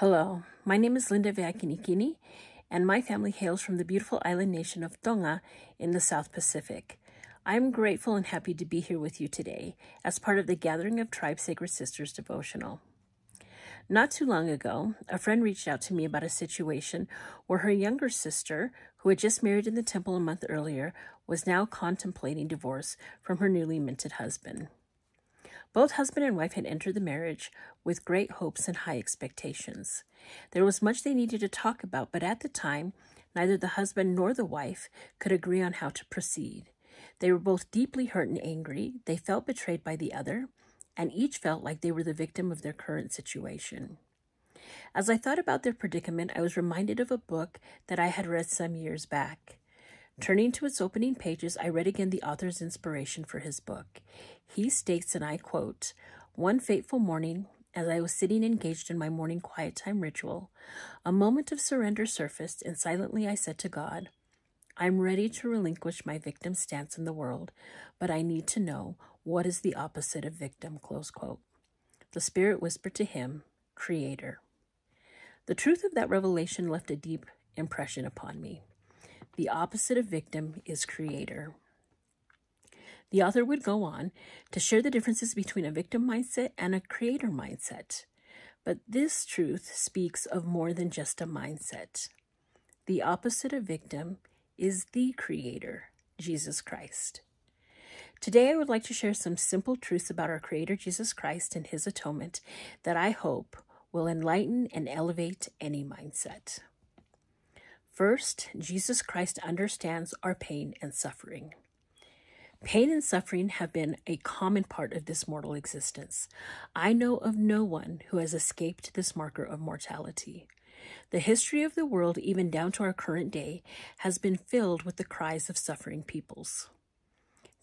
Hello, my name is Linda Kinikini, and my family hails from the beautiful island nation of Tonga in the South Pacific. I'm grateful and happy to be here with you today as part of the Gathering of Tribe Sacred Sisters devotional. Not too long ago, a friend reached out to me about a situation where her younger sister, who had just married in the temple a month earlier, was now contemplating divorce from her newly minted husband. Both husband and wife had entered the marriage with great hopes and high expectations. There was much they needed to talk about, but at the time, neither the husband nor the wife could agree on how to proceed. They were both deeply hurt and angry. They felt betrayed by the other, and each felt like they were the victim of their current situation. As I thought about their predicament, I was reminded of a book that I had read some years back. Turning to its opening pages, I read again the author's inspiration for his book. He states, and I quote, "One fateful morning, as I was sitting engaged in my morning quiet time ritual, a moment of surrender surfaced, and silently I said to God, I'm ready to relinquish my victim stance in the world, but I need to know what is the opposite of victim," close quote. The Spirit whispered to him, "Creator." The truth of that revelation left a deep impression upon me. The opposite of victim is creator. The author would go on to share the differences between a victim mindset and a creator mindset. But this truth speaks of more than just a mindset. The opposite of victim is the creator, Jesus Christ. Today, I would like to share some simple truths about our creator, Jesus Christ, and his atonement that I hope will enlighten and elevate any mindset. First, Jesus Christ understands our pain and suffering. Pain and suffering have been a common part of this mortal existence. I know of no one who has escaped this marker of mortality. The history of the world, even down to our current day, has been filled with the cries of suffering peoples.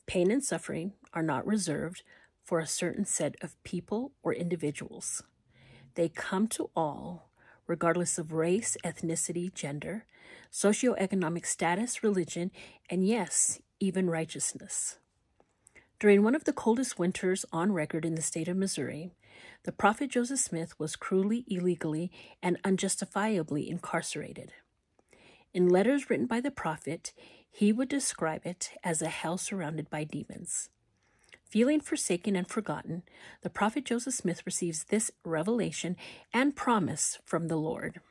Pain and suffering are not reserved for a certain set of people or individuals. They come to all, regardless of race, ethnicity, gender, socioeconomic status, religion, and yes, even righteousness. During one of the coldest winters on record in the state of Missouri, the prophet Joseph Smith was cruelly, illegally, and unjustifiably incarcerated. In letters written by the prophet, he would describe it as a hell surrounded by demons. Feeling forsaken and forgotten, the prophet Joseph Smith receives this revelation and promise from the Lord.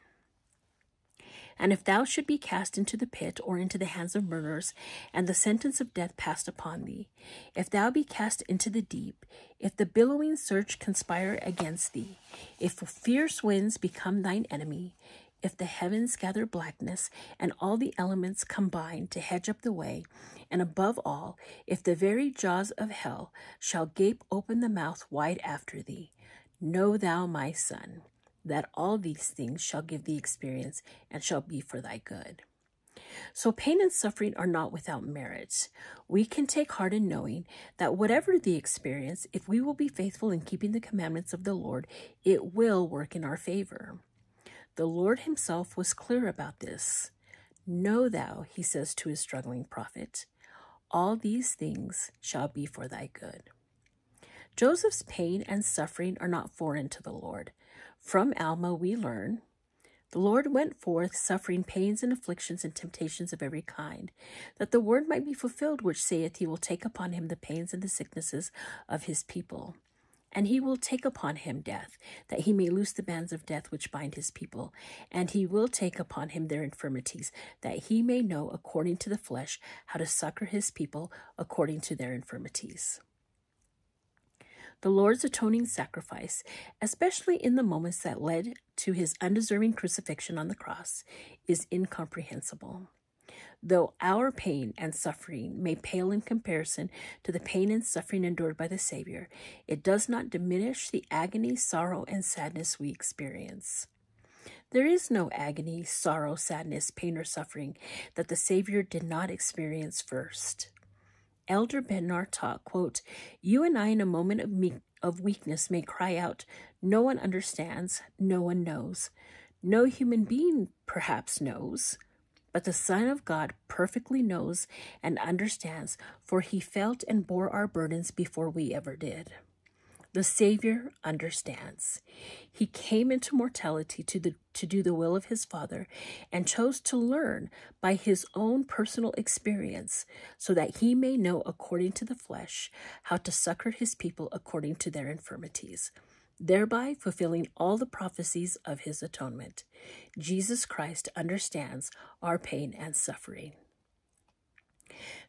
"And if thou should be cast into the pit or into the hands of murderers, and the sentence of death passed upon thee, if thou be cast into the deep, if the billowing surge conspire against thee, if fierce winds become thine enemy, if the heavens gather blackness, and all the elements combine to hedge up the way, and above all, if the very jaws of hell shall gape open the mouth wide after thee, know thou, my son, that all these things shall give thee experience, and shall be for thy good." So pain and suffering are not without merit. We can take heart in knowing that whatever the experience, if we will be faithful in keeping the commandments of the Lord, it will work in our favor. The Lord himself was clear about this. "Know thou," he says to his struggling prophet, "all these things shall be for thy good." Joseph's pain and suffering are not foreign to the Lord. From Alma we learn, "The Lord went forth suffering pains and afflictions and temptations of every kind, that the word might be fulfilled which saith, he will take upon him the pains and the sicknesses of his people. And he will take upon him death, that he may loose the bands of death which bind his people. And he will take upon him their infirmities, that he may know according to the flesh how to succor his people according to their infirmities." The Lord's atoning sacrifice, especially in the moments that led to his undeserving crucifixion on the cross, is incomprehensible. Though our pain and suffering may pale in comparison to the pain and suffering endured by the Savior, it does not diminish the agony, sorrow, and sadness we experience. There is no agony, sorrow, sadness, pain, or suffering that the Savior did not experience first. Elder Bednar taught, quote, "You and I in a moment of weakness may cry out, no one understands, no one knows. No human being perhaps knows. But the Son of God perfectly knows and understands, for he felt and bore our burdens before we ever did. The Savior understands. He came into mortality to do the will of his Father and chose to learn by his own personal experience so that he may know according to the flesh how to succor his people according to their infirmities, thereby fulfilling all the prophecies of his atonement. Jesus Christ understands our pain and suffering.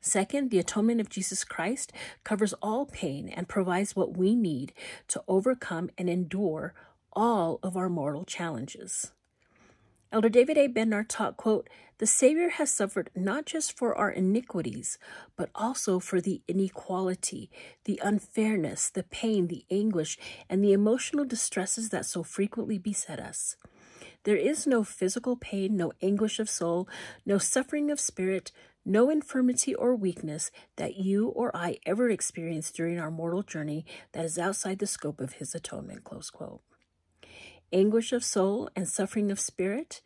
Second, the atonement of Jesus Christ covers all pain and provides what we need to overcome and endure all of our mortal challenges. Elder David A. Bednar taught, quote, "The Savior has suffered not just for our iniquities, but also for the inequality, the unfairness, the pain, the anguish, and the emotional distresses that so frequently beset us. There is no physical pain, no anguish of soul, no suffering of spirit, no infirmity or weakness that you or I ever experience during our mortal journey that is outside the scope of his atonement," close quote. Anguish of soul and suffering of spirit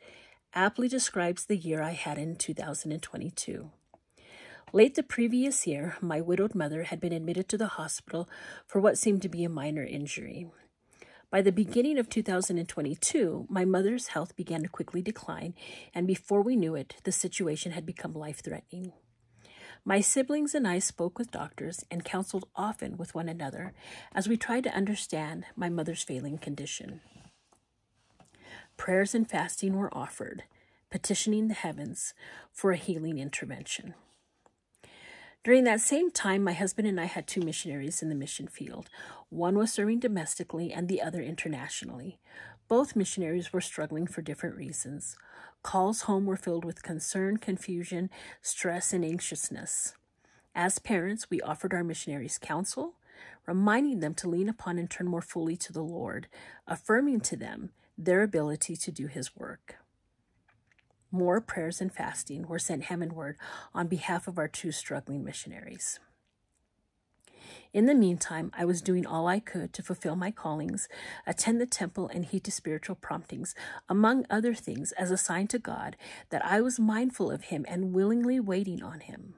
aptly describes the year I had in 2022. Late the previous year, my widowed mother had been admitted to the hospital for what seemed to be a minor injury. By the beginning of 2022, my mother's health began to quickly decline, and before we knew it, the situation had become life-threatening. My siblings and I spoke with doctors and counseled often with one another as we tried to understand my mother's failing condition. Prayers and fasting were offered, petitioning the heavens for a healing intervention. During that same time, my husband and I had two missionaries in the mission field. One was serving domestically and the other internationally. Both missionaries were struggling for different reasons. Calls home were filled with concern, confusion, stress, and anxiousness. As parents, we offered our missionaries counsel, reminding them to lean upon and turn more fully to the Lord, affirming to them their ability to do His work. More prayers and fasting were sent heavenward on behalf of our two struggling missionaries. In the meantime, I was doing all I could to fulfill my callings, attend the temple, and heed to spiritual promptings, among other things, as a sign to God that I was mindful of Him and willingly waiting on Him.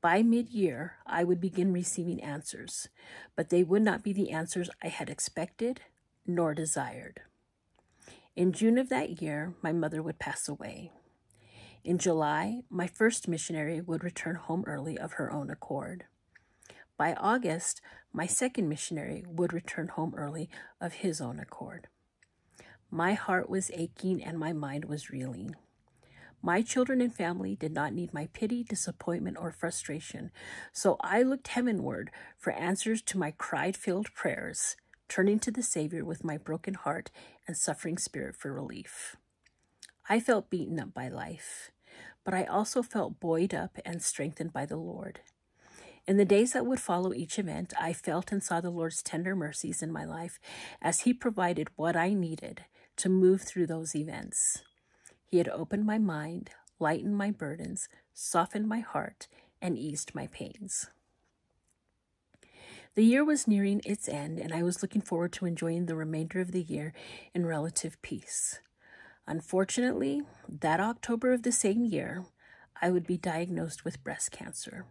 By mid-year, I would begin receiving answers, but they would not be the answers I had expected nor desired. In June of that year, my mother would pass away. In July, my first missionary would return home early of her own accord. By August, my second missionary would return home early of his own accord. My heart was aching and my mind was reeling. My children and family did not need my pity, disappointment, or frustration, so I looked heavenward for answers to my pride-filled prayers, turning to the Savior with my broken heart and suffering spirit for relief. I felt beaten up by life, but I also felt buoyed up and strengthened by the Lord. In the days that would follow each event, I felt and saw the Lord's tender mercies in my life as He provided what I needed to move through those events. He had opened my mind, lightened my burdens, softened my heart, and eased my pains. The year was nearing its end, and I was looking forward to enjoying the remainder of the year in relative peace. Unfortunately, that October of the same year, I would be diagnosed with breast cancer.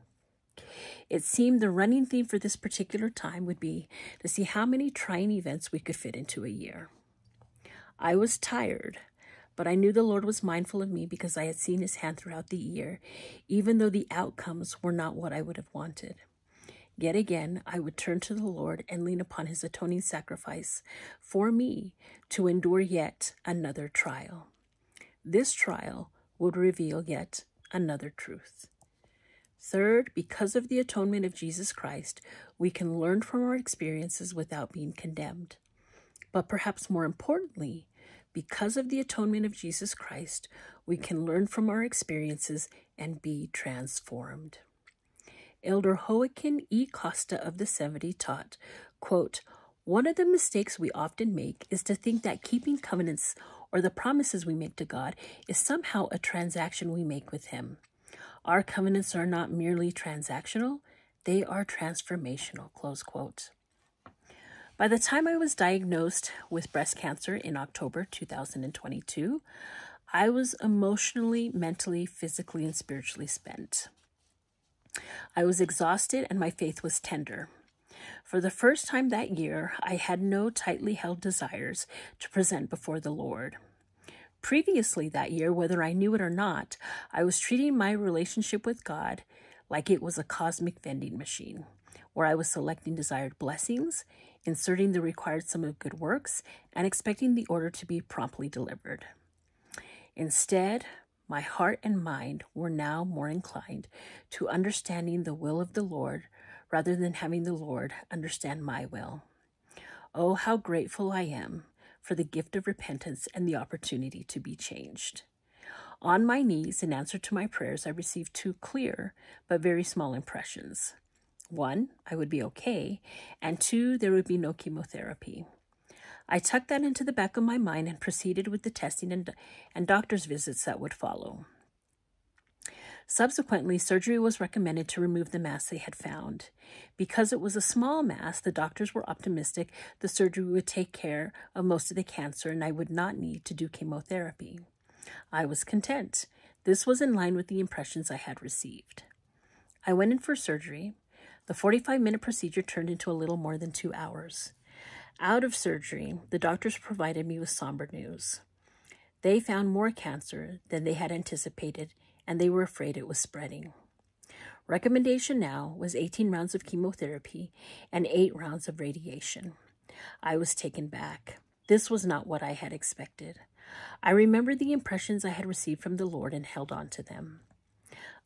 It seemed the running theme for this particular time would be to see how many trying events we could fit into a year. I was tired, but I knew the Lord was mindful of me because I had seen His hand throughout the year, even though the outcomes were not what I would have wanted. Yet again, I would turn to the Lord and lean upon His atoning sacrifice for me to endure yet another trial. This trial would reveal yet another truth. Third, because of the atonement of Jesus Christ, we can learn from our experiences without being condemned. But perhaps more importantly, because of the atonement of Jesus Christ, we can learn from our experiences and be transformed. Elder Joaquin E. Costa of the 70 taught, quote, "One of the mistakes we often make is to think that keeping covenants or the promises we make to God is somehow a transaction we make with Him. Our covenants are not merely transactional, they are transformational," close quote. By the time I was diagnosed with breast cancer in October 2022, I was emotionally, mentally, physically, and spiritually spent. I was exhausted and my faith was tender. For the first time that year, I had no tightly held desires to present before the Lord. Previously that year, whether I knew it or not, I was treating my relationship with God like it was a cosmic vending machine, where I was selecting desired blessings, inserting the required sum of good works, and expecting the order to be promptly delivered. Instead, my heart and mind were now more inclined to understanding the will of the Lord rather than having the Lord understand my will. Oh, how grateful I am for the gift of repentance and the opportunity to be changed. On my knees, in answer to my prayers, I received two clear but very small impressions. One, I would be okay, and two, there would be no chemotherapy. I tucked that into the back of my mind and proceeded with the testing and doctor's visits that would follow. Subsequently, surgery was recommended to remove the mass they had found. Because it was a small mass, the doctors were optimistic the surgery would take care of most of the cancer and I would not need to do chemotherapy. I was content. This was in line with the impressions I had received. I went in for surgery. The 45-minute procedure turned into a little more than 2 hours. Out of surgery, the doctors provided me with somber news. They found more cancer than they had anticipated, and they were afraid it was spreading. Recommendation now was 18 rounds of chemotherapy and 8 rounds of radiation. I was taken back. This was not what I had expected. I remembered the impressions I had received from the Lord and held on to them.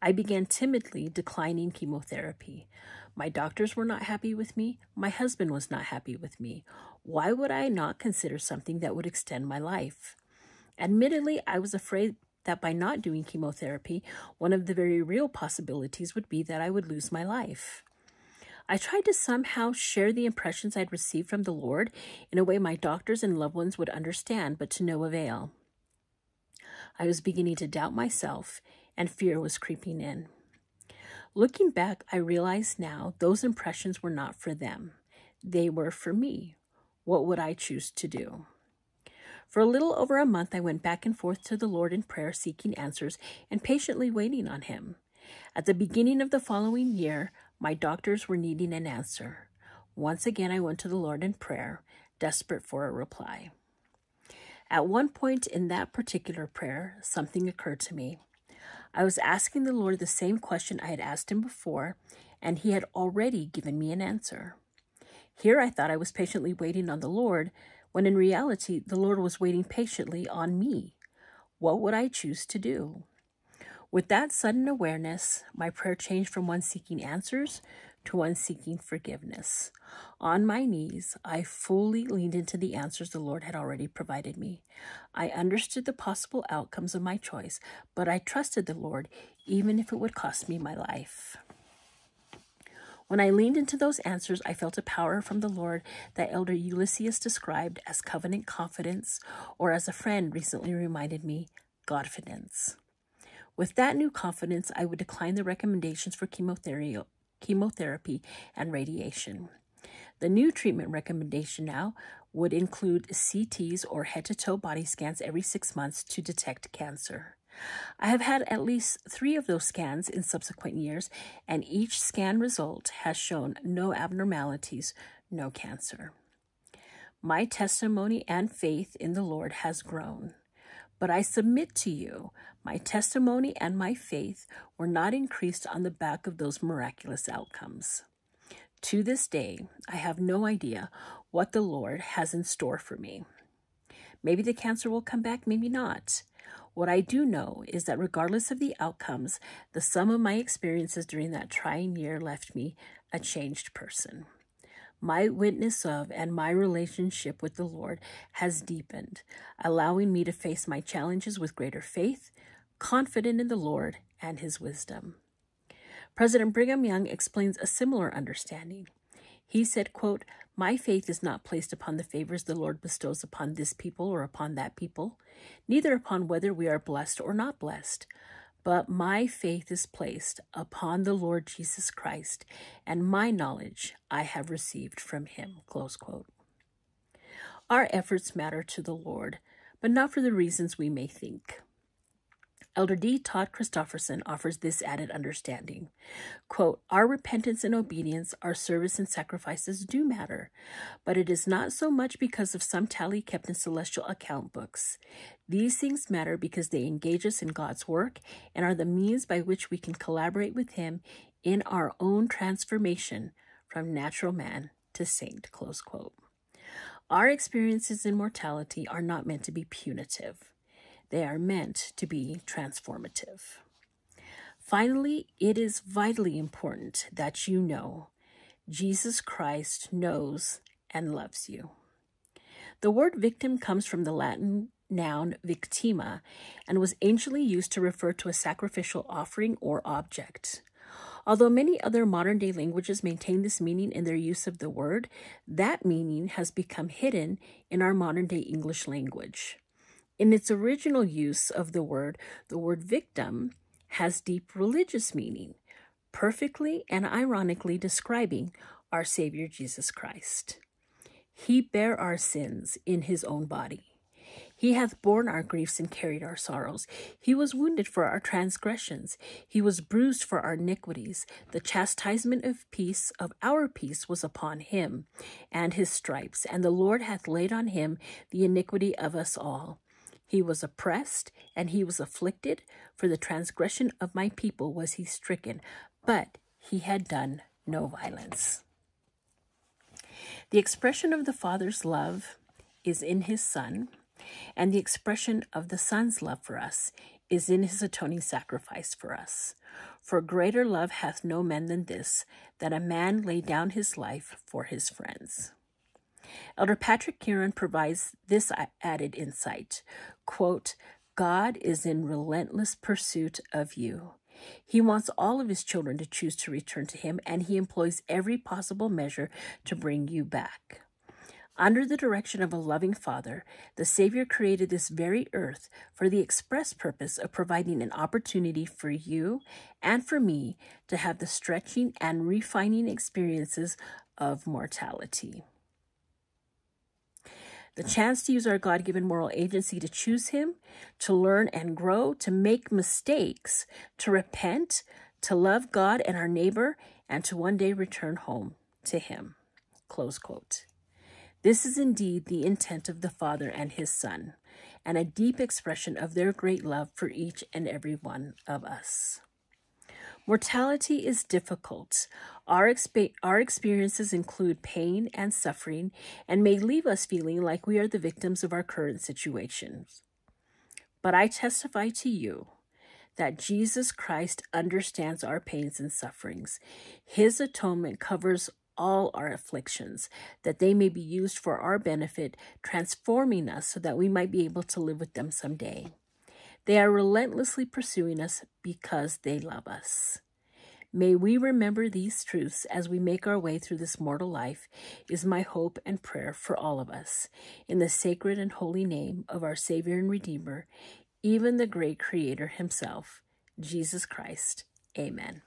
I began timidly declining chemotherapy. My doctors were not happy with me. My husband was not happy with me. Why would I not consider something that would extend my life? Admittedly, I was afraid that by not doing chemotherapy, one of the very real possibilities would be that I would lose my life. I tried to somehow share the impressions I'd received from the Lord in a way my doctors and loved ones would understand, but to no avail. I was beginning to doubt myself, and fear was creeping in. Looking back, I realized now those impressions were not for them. They were for me. What would I choose to do? For a little over a month, I went back and forth to the Lord in prayer, seeking answers and patiently waiting on him. At the beginning of the following year, my doctors were needing an answer. Once again, I went to the Lord in prayer, desperate for a reply. At one point in that particular prayer, something occurred to me. I was asking the Lord the same question I had asked him before, and he had already given me an answer. Here I thought I was patiently waiting on the Lord, when in reality, the Lord was waiting patiently on me. What would I choose to do? With that sudden awareness, my prayer changed from one seeking answers to one seeking forgiveness. On my knees, I fully leaned into the answers the Lord had already provided me. I understood the possible outcomes of my choice, but I trusted the Lord, even if it would cost me my life. When I leaned into those answers, I felt a power from the Lord that Elder Ulysses described as covenant confidence, or as a friend recently reminded me, Godfidence. With that new confidence, I would decline the recommendations for chemotherapy and radiation. The new treatment recommendation now would include CTs or head-to-toe body scans every 6 months to detect cancer. I have had at least 3 of those scans in subsequent years, and each scan result has shown no abnormalities, no cancer. My testimony and faith in the Lord has grown, but I submit to you, my testimony and my faith were not increased on the back of those miraculous outcomes. To this day, I have no idea what the Lord has in store for me. Maybe the cancer will come back, maybe not. What I do know is that regardless of the outcomes, the sum of my experiences during that trying year left me a changed person. My witness of and my relationship with the Lord has deepened, allowing me to face my challenges with greater faith, confident in the Lord and his wisdom. President Brigham Young explains a similar understanding. He said, quote, "My faith is not placed upon the favors the Lord bestows upon this people or upon that people, neither upon whether we are blessed or not blessed. But my faith is placed upon the Lord Jesus Christ, and my knowledge I have received from him." Close quote. Our efforts matter to the Lord, but not for the reasons we may think. Elder D. Todd Christofferson offers this added understanding. Quote, our repentance and obedience, our service and sacrifices do matter, but it is not so much because of some tally kept in celestial account books. These things matter because they engage us in God's work and are the means by which we can collaborate with Him in our own transformation from natural man to saint, close quote. Our experiences in mortality are not meant to be punitive. They are meant to be transformative. Finally, it is vitally important that you know Jesus Christ knows and loves you. The word victim comes from the Latin noun victima and was anciently used to refer to a sacrificial offering or object. Although many other modern-day languages maintain this meaning in their use of the word, that meaning has become hidden in our modern-day English language. In its original use of the word victim has deep religious meaning, perfectly and ironically describing our Savior Jesus Christ. He bare our sins in his own body. He hath borne our griefs and carried our sorrows. He was wounded for our transgressions. He was bruised for our iniquities. The chastisement of peace, of our peace, was upon him and his stripes. And the Lord hath laid on him the iniquity of us all. He was oppressed and he was afflicted, for the transgression of my people was he stricken, but he had done no violence. The expression of the Father's love is in his Son, and the expression of the Son's love for us is in his atoning sacrifice for us. For greater love hath no man than this, that a man lay down his life for his friends. Elder Patrick Kieran provides this added insight. Quote, God is in relentless pursuit of you. He wants all of his children to choose to return to him, and he employs every possible measure to bring you back. Under the direction of a loving Father, the Savior created this very earth for the express purpose of providing an opportunity for you and for me to have the stretching and refining experiences of mortality. The chance to use our God-given moral agency to choose him, to learn and grow, to make mistakes, to repent, to love God and our neighbor, and to one day return home to him. Close quote. This is indeed the intent of the Father and his Son, and a deep expression of their great love for each and every one of us. Mortality is difficult. Our experiences include pain and suffering and may leave us feeling like we are the victims of our current situations. But I testify to you that Jesus Christ understands our pains and sufferings. His atonement covers all our afflictions, that they may be used for our benefit, transforming us so that we might be able to live with them someday. They are relentlessly pursuing us because they love us. May we remember these truths as we make our way through this mortal life, is my hope and prayer for all of us. In the sacred and holy name of our Savior and Redeemer, even the great Creator himself, Jesus Christ. Amen.